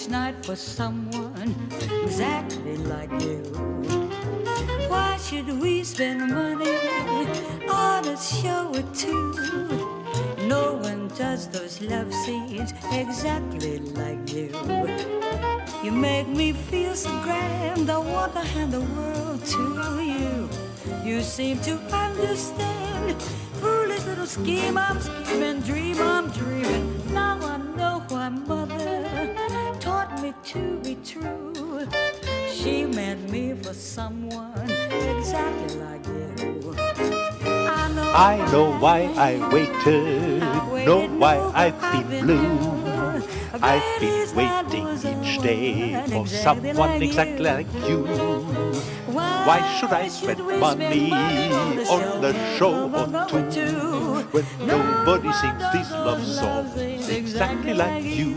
each night for someone exactly like you. Why should we spend money on a show or two? No one does those love scenes exactly like you. You make me feel so grand, I want to hand the world to you. You seem to understand, foolish little scheme, I'm scheming, dream, I'm dreaming. Now I know why mother taught me to be true. She meant me for someone exactly like you. I know why I waited, know why I've been blue. I've been waiting each day for someone exactly like you. Why should I spend money on the show or two when nobody sings these love songs exactly like you?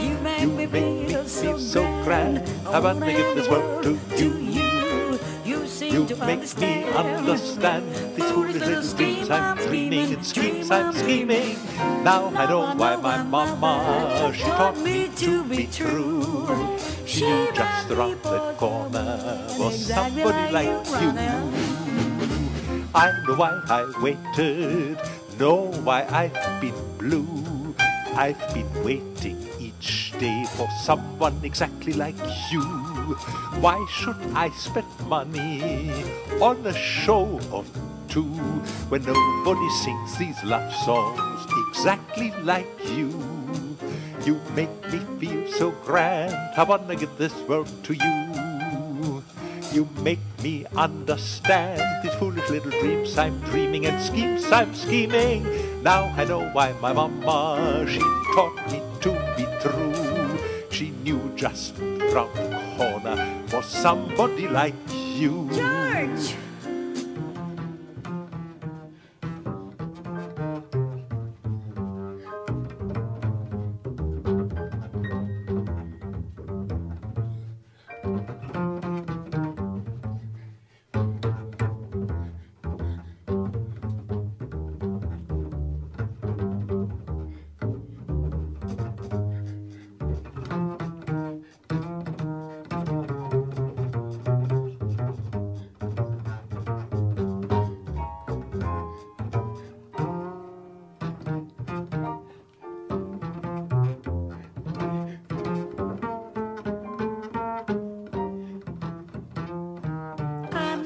You make me feel so grand, I want to give this world to you. You make me understand these foolish little dreams I'm dreaming and screams I'm scheming. Now I know why my mama, she taught me to be true. She knew just around the corner was somebody like you. I know why I waited, know why I've been blue. I've been waiting each day for someone exactly like you. Why should I spend money on a show of two when nobody sings these love songs exactly like you? You make me feel so grand, I wanna give this world to you. You make me understand these foolish little dreams I'm dreaming and schemes I'm scheming. Now I know why my mama, she taught me to be true. She knew just round the corner for somebody like you. George!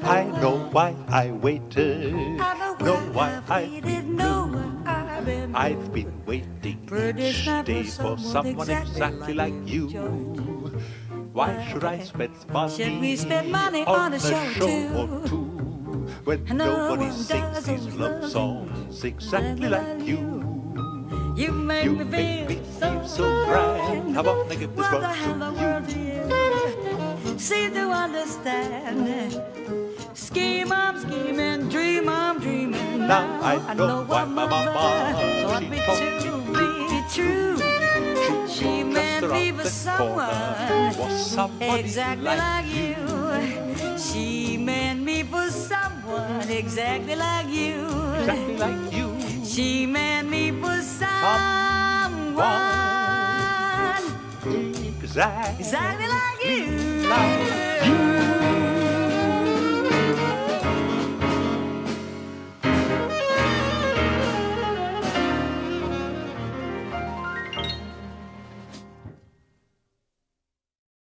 I know why I waited, know why I've been blue. I've been waiting each day for someone exactly like you. Why should I spend money on a show or two when nobody sings these love songs exactly like you? You make me feel so grand, I want to give this world to you. Seem to understand. Scheme, I'm scheming, dream, I'm dreaming. Now I know why my mama taught me to be true. She meant me for someone exactly like you. She meant me for someone exactly like you. Exactly like you. She meant me for someone exactly like you.